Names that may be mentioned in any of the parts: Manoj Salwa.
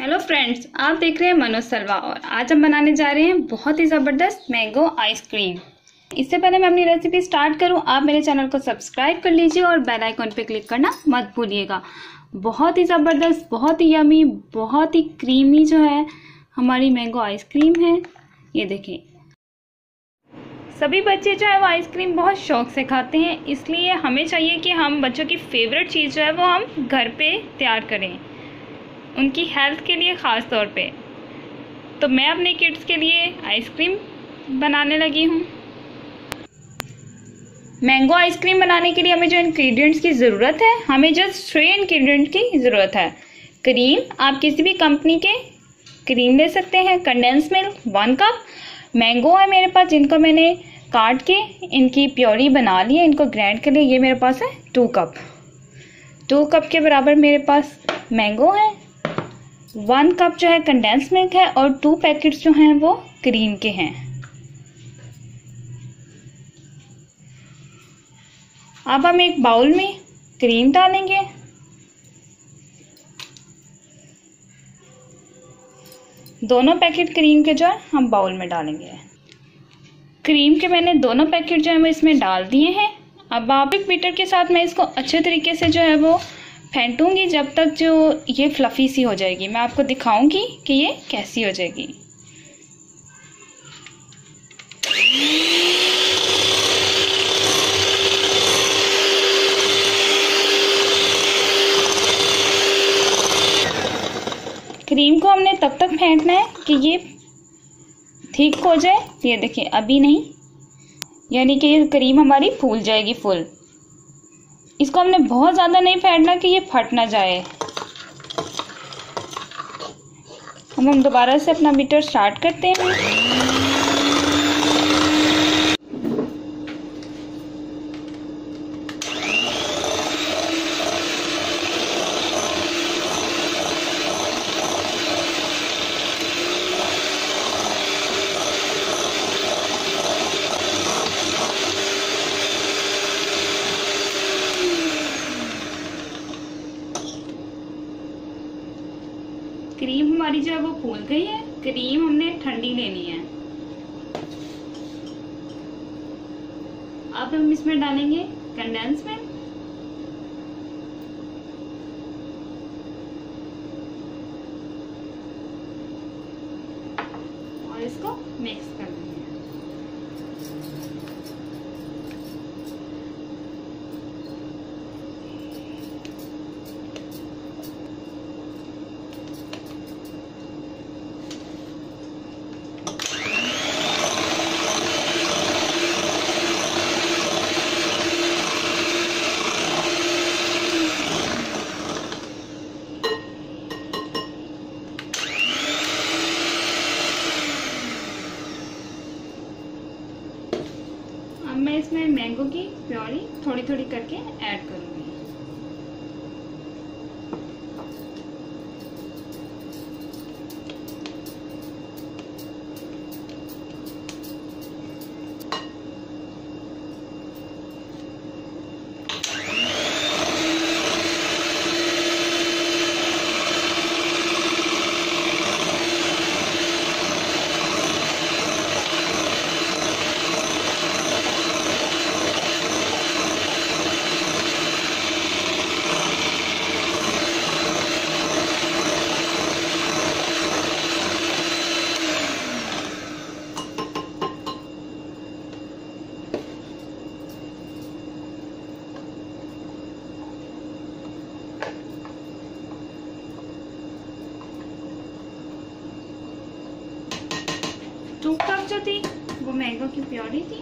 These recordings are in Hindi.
हेलो फ्रेंड्स, आप देख रहे हैं मनोज सलवा और आज हम बनाने जा रहे हैं बहुत ही ज़बरदस्त मैंगो आइसक्रीम। इससे पहले मैं अपनी रेसिपी स्टार्ट करूं, आप मेरे चैनल को सब्सक्राइब कर लीजिए और बेल आइकॉन पे क्लिक करना मत भूलिएगा। बहुत ही ज़बरदस्त, बहुत ही यमी, बहुत ही क्रीमी जो है हमारी मैंगो आइसक्रीम है। ये देखें, सभी बच्चे जो है वो आइसक्रीम बहुत शौक से खाते हैं, इसलिए हमें चाहिए कि हम बच्चों की फेवरेट चीज़ जो है वो हम घर पे तैयार करें, उनकी हेल्थ के लिए ख़ास तौर पे। तो मैं अपने किड्स के लिए आइसक्रीम बनाने लगी हूँ। मैंगो आइसक्रीम बनाने के लिए हमें जो इंग्रेडिएंट्स की ज़रूरत है, हमें जस्ट 3 इंग्रेडिएंट की ज़रूरत है। क्रीम, आप किसी भी कंपनी के क्रीम ले सकते हैं। Condensed milk 1 cup. मैंगो है मेरे पास, जिनको मैंने काट के इनकी प्योरी बना ली है, इनको ग्राइंड कर लिया। ये मेरे पास है 2 कप। 2 कप के बराबर मेरे पास मैंगो है। 1 कप जो है कंडेंस मिल्क है और 2 पैकेट्स जो हैं वो क्रीम के हैं। अब हम एक बाउल में क्रीम डालेंगे। दोनों पैकेट क्रीम के जो है हम बाउल में डालेंगे। क्रीम के मैंने दोनों पैकेट जो है वो इसमें डाल दिए हैं। अब आप एक बीटर के साथ मैं इसको अच्छे तरीके से जो है वो फेंटूंगी जब तक जो ये फ्लफ़ी सी हो जाएगी। मैं आपको दिखाऊंगी कि ये कैसी हो जाएगी। क्रीम को हमने तब तक फेंटना है कि ये ठीक हो जाए। ये देखिए, अभी नहीं, यानी कि ये क्रीम हमारी फूल जाएगी फुल। इसको हमने बहुत ज़्यादा नहीं फेंटना कि ये फट ना जाए। हम दोबारा से अपना बीटर स्टार्ट करते हैं। क्रीम हमारी जो है वो फूल गई है। क्रीम हमने ठंडी लेनी है। अब हम इसमें डालेंगे कंडेंस मिल्क। और इसको मिक्स कर देंगे। मैं इसमें मैंगो की प्योरी थोड़ी थोड़ी करके ऐड करूंगी। जो थी वो मैंगो की प्योरी थी।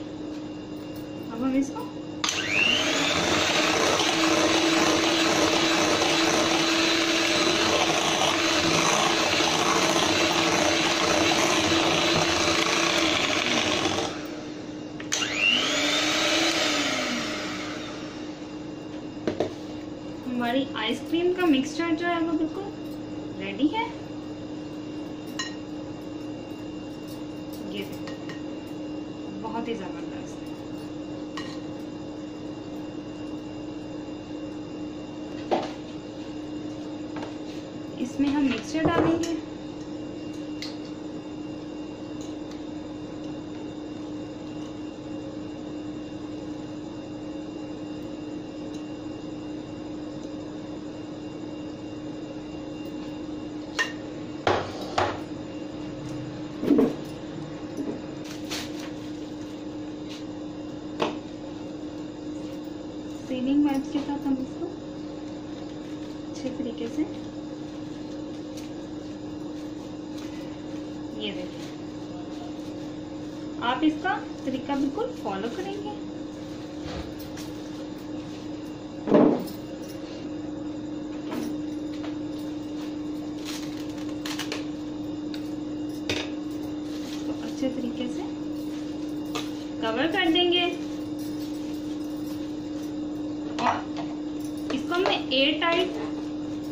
अब हम इसको हमारी आइसक्रीम का मिक्सचर जो है वो बिल्कुल रेडी है। बहुत ही जबरदस्त है। इसमें हम हम मिक्सचर डालेंगे। सीलिंग वाइप्स के साथ हम इसको अच्छे तरीके से, ये देखिए, आप इसका तरीका बिल्कुल फॉलो करेंगे। इसको अच्छे तरीके से कवर कर देंगे। इसको हमें एयर टाइट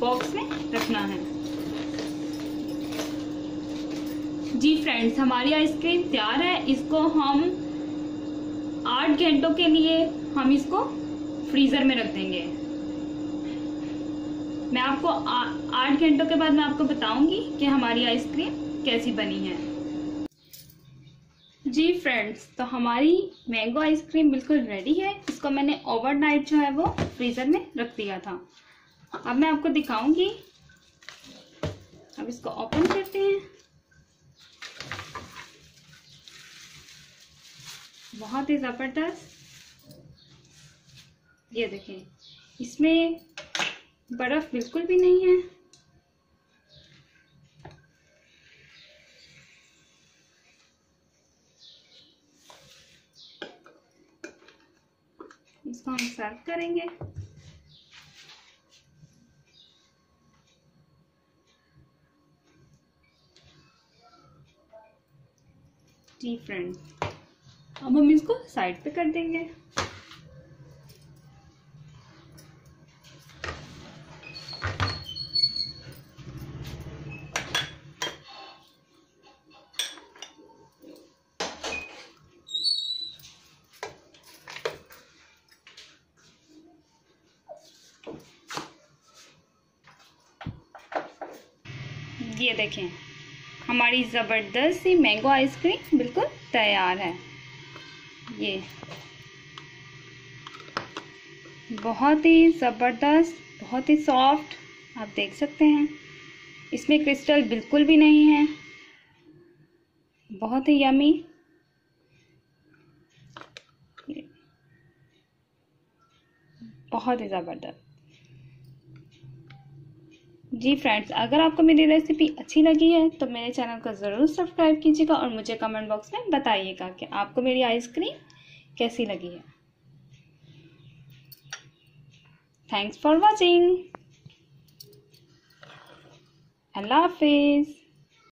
बॉक्स में रखना है। जी फ्रेंड्स, हमारी आइसक्रीम तैयार है। इसको हम 8 घंटों के लिए हम इसको फ्रीजर में रख देंगे। मैं आपको 8 घंटों के बाद मैं आपको बताऊंगी कि हमारी आइसक्रीम कैसी बनी है। जी फ्रेंड्स, तो हमारी मैंगो आइसक्रीम बिल्कुल रेडी है। इसको मैंने ओवरनाइट जो है वो फ्रीज़र में रख दिया था। अब मैं आपको दिखाऊंगी। अब इसको ओपन करते हैं। बहुत ही ज़बरदस्त, ये देखें, इसमें बर्फ़ बिल्कुल भी नहीं है। इसको हम सर्व करेंगे। जी फ्रेंड्स, अब हम इसको साइड पे कर देंगे। ये देखें, हमारी ज़बरदस्त सी मैंगो आइसक्रीम बिल्कुल तैयार है। ये बहुत ही ज़बरदस्त, बहुत ही सॉफ्ट, आप देख सकते हैं, इसमें क्रिस्टल बिल्कुल भी नहीं है। बहुत ही यमी। बहुत ही ज़बरदस्त। जी फ्रेंड्स, अगर आपको मेरी रेसिपी अच्छी लगी है तो मेरे चैनल को ज़रूर सब्सक्राइब कीजिएगा और मुझे कमेंट बॉक्स में बताइएगा कि आपको मेरी आइसक्रीम कैसी लगी है। Thanks for watching. अल्लाह हाफिज़।